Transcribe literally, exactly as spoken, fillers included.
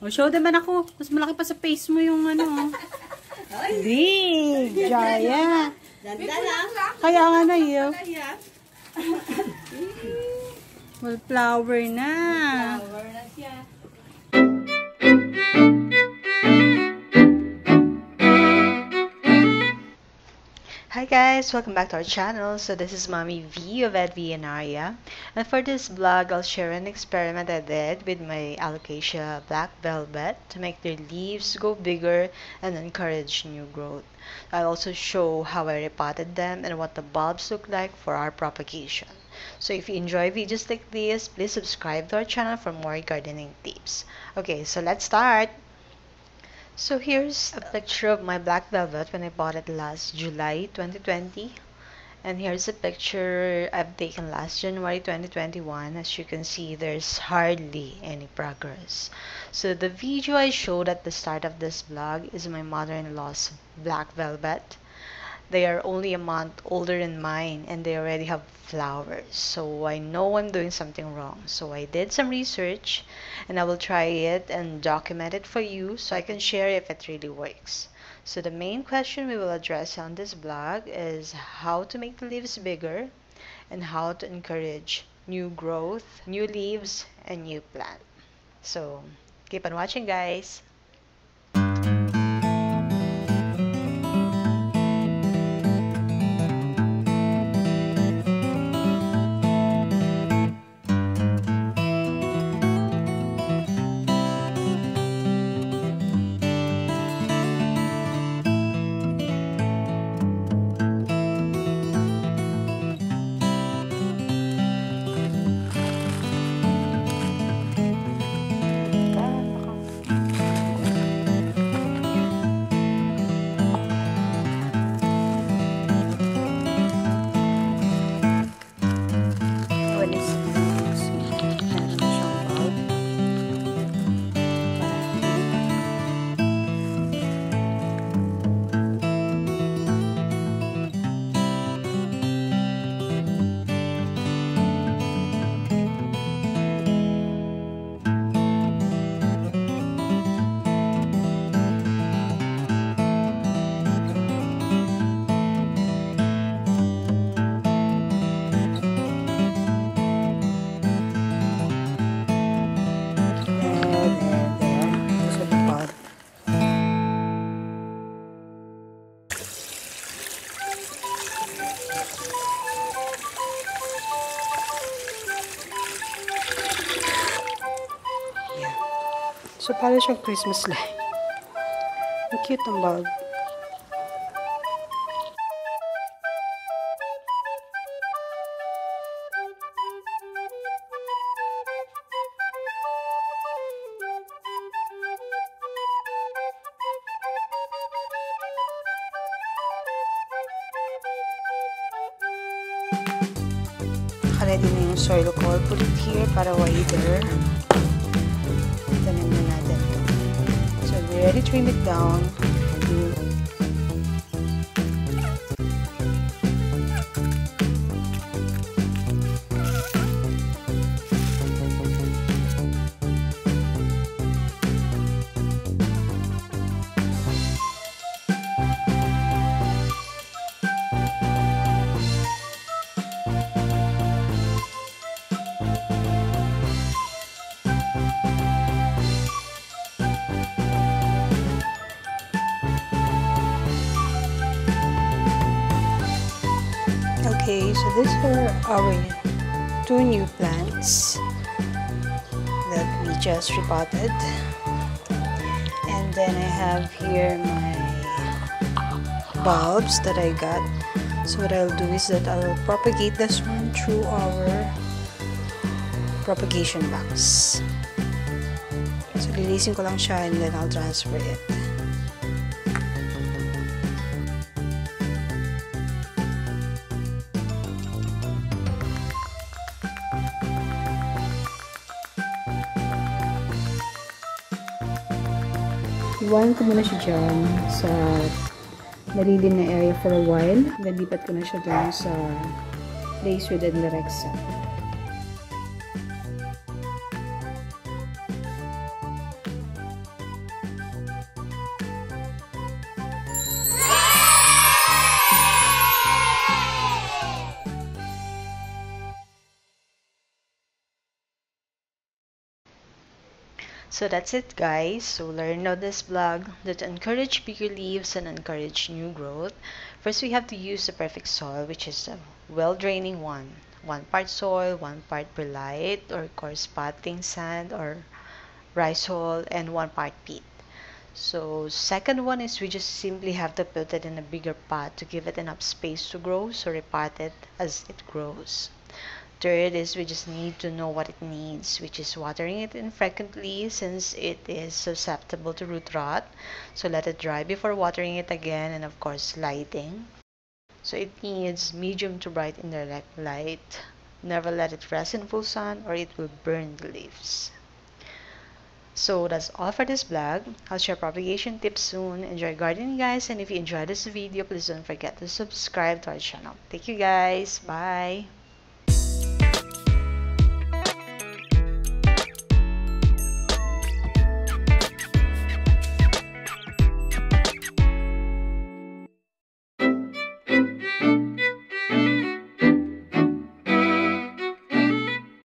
O, show naman ako. Mas malaki pa sa face mo yung ano. Big! Giant! Kaya nga na yun. Wallflower na. Wallflower na siya. Hi guys, welcome back to our channel. So this is Mommy V of Ed v and Aria, and for this vlog I'll share an experiment I did with my Alocasia Black Velvet to make their leaves go bigger and encourage new growth. I'll also show how I repotted them and what the bulbs look like for our propagation. So if you enjoy videos like this, please subscribe to our channel for more gardening tips. Okay, so let's start! So here's a picture of my Black Velvet when I bought it last July twenty twenty, and here's a picture I've taken last January twenty twenty-one. As you can see, there's hardly any progress. So the video I showed at the start of this vlog is my mother-in-law's Black Velvet. They are only a month older than mine and they already have flowers, so I know I'm doing something wrong. So I did some research and I will try it and document it for you so I can share if it really works. So the main question we will address on this blog is how to make the leaves bigger and how to encourage new growth, new leaves, and new plant. So keep on watching, guys. So, parang siyang Christmas light. Ang cute ang bulb. Ready na yung soil ko. I'll put it here para wider. Ready to trim it down. Okay, so these were our two new plants that we just repotted, and then I have here my bulbs that I got. So what I'll do is that I'll propagate this one through our propagation box. So lilisin ko lang siya and then I'll transfer it. Iwan ko muna siya dyan sa marilin na area for a while. Nalipat ko na siya dyan sa place within the rec sun. So that's it, guys. So learn on this blog that to encourage bigger leaves and encourage new growth, first we have to use the perfect soil, which is a well-draining one. One part soil, one part perlite or coarse potting sand or rice hull, and one part peat. So second one is we just simply have to put it in a bigger pot to give it enough space to grow, so repot it as it grows. Third is we just need to know what it needs, which is watering it infrequently since it is susceptible to root rot. So let it dry before watering it again, and of course lighting. So it needs medium to bright indirect light. Never let it rest in full sun or it will burn the leaves. So that's all for this blog. I'll share propagation tips soon. Enjoy gardening, guys, and if you enjoyed this video, please don't forget to subscribe to our channel. Thank you, guys. Bye.